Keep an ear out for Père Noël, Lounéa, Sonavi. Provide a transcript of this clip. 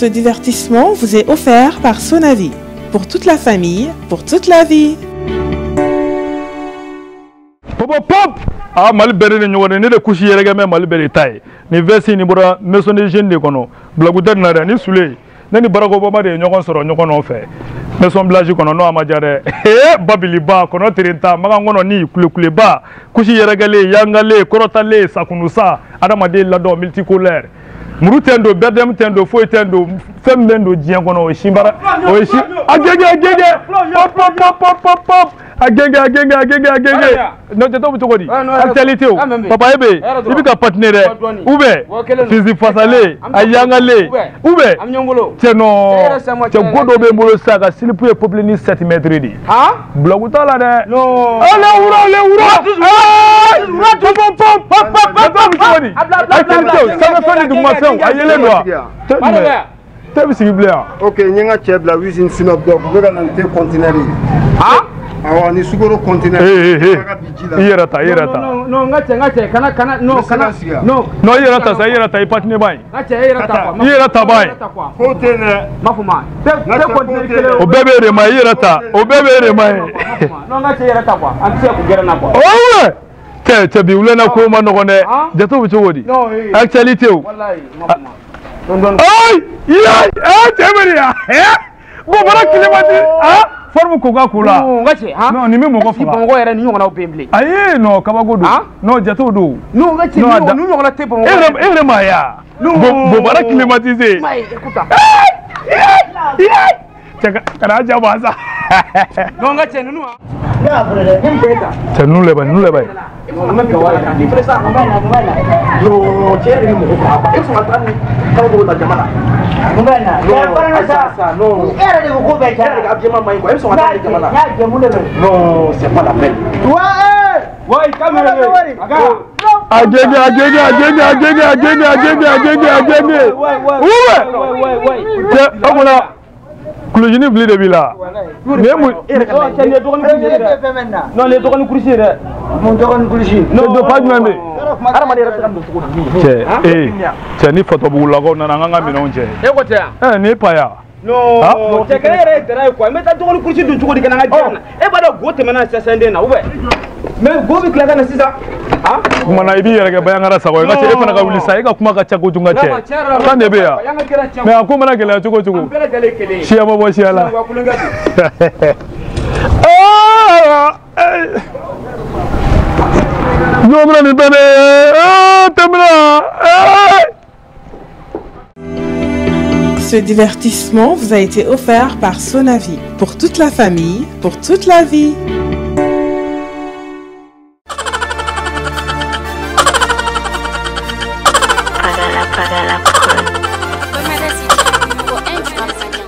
Ce divertissement vous est offert par Sonavi. Pour toute la famille, pour toute la vie. Papa, pop! Ah, malibéré, nous avons des couches, malibéré, taille. Nous avons des maisons de jeunes, nous avons des blagues, nous avons des soulets. Nous avons des baraques, nous avons fait. Nous sommes là, nous avons des babiliba, nous avons des terrains, nous avons des couléba, couches, yangale, korotale, sakunusa, adamade, lado, multicolore. Mourutendo, Berdem tendo, Foytendo, Femendo, Diangono, Shimbara, Oishi, Ah, tu as vu le nom Clogini bleu de villa. Non, les drogues couchées. Mon drogue couchée. Non, de pas de même. C'est une photo pour la gonne. N'est pas là. Non, c'est que les quoi. Mais t'as drogue couchée de tout le canal. Et pas de goût, maintenant, c'est un déna. Mais vous avez claqué la cisa. Ah, vous m'avez dit, il y a un rassasié. Vous avez fait un rassasié. Vous avez fait un rassasié. Vous avez fait un rassasié. Vous avez fait un rassasié. Vous avez fait un rassasié. Vous avez fait un rassasié. Ce divertissement vous a été offert par Sonavi. Pour toute la famille, pour toute la vie. Para la